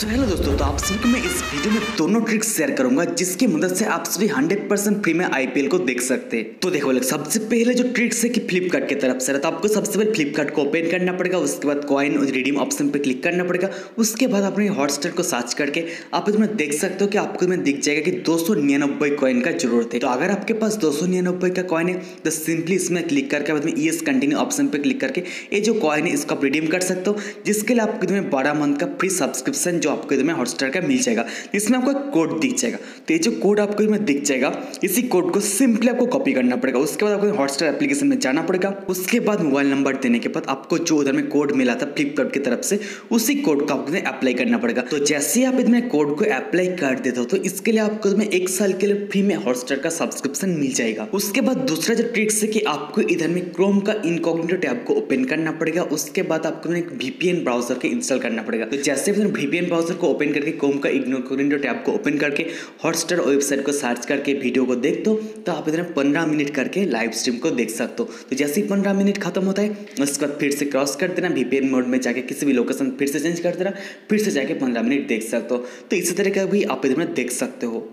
तो हेलो दोस्तों, तो आप सभी को मैं इस वीडियो में दोनों ट्रिक्स शेयर करूंगा जिसकी मदद से आप सभी 100% फ्री में आईपीएल को देख सकते हैं। तो देखो लोग, सबसे पहले जो ट्रिक्स है कि फ्लिपकार्ट की तरफ से, तो आपको सबसे पहले फ्लिपकार्ट को ओपन करना पड़ेगा। उसके बाद कॉइन रिडीम ऑप्शन पे क्लिक करना पड़ेगा। उसके बाद अपने हॉटस्टार को सर्च करके आप इसमें देख सकते हो कि आपको इसमें दिख जाएगा कि 299 कॉइन का जरूरत है। तो अगर आपके पास 299 का कॉइन है तो सिंपली इसमें क्लिक करके बाद में ईएस कंटिन्यू ऑप्शन पे क्लिक करके ये जो कॉइन है इसको आप रिडीम कर सकते हो, जिसके लिए आपको इसमें 12 मंथ का फ्री सब्सक्रिप्शन जो आपको इसमें हॉटस्टार का मिल जाएगा, जिसमें आपको एक कोड दिख जाएगा। तो ये जो कोड आपको इसमें दिख जाएगा, इसी कोड को सिंपली आपको कॉपी करना पड़ेगा। उसके बाद आपको हॉटस्टार एप्लीकेशन में जाना पड़ेगा। उसके बाद मोबाइल नंबर देने के बाद आपको जो उधर में कोड मिला था फ्लिपकार्ट की तरफ से, उसी कोड को आपको अप्लाई करना पड़ेगा। तो जैसे ही आप इसमें कोड को अप्लाई कर देते हो तो इसके लिए आपको इसमें 1 साल के लिए फ्री में हॉटस्टार का सब्सक्रिप्शन मिल जाएगा। उसके बाद दूसरा जो ट्रिक्स है कि आपको इधर में क्रोम का इनकॉग्निटो टैब को ओपन करना पड़ेगा। उसके बाद आपको एक VPN ब्राउजर के इंस्टॉल करना पड़ेगा। तो जैसे VPN ब्राउजर को ओपन करके क्रोम का इनकॉग्निटो टैब को ओपन करके हॉटस्टार वेबसाइट को सर्च करके वीडियो को देख दो तो आप इधर 15 मिनट करके लाइव स्ट्रीम को देख सकते हो। तो जैसे ही 15 मिनट खत्म होता है उसके बाद फिर से क्रॉस कर देना, VPN मोड में जाके किसी भी लोकेशन फिर से चेंज कर देना, फिर से जाके 15 मिनट देख सकते हो। तो इसी तरह का भी आप इधर में देख सकते हो।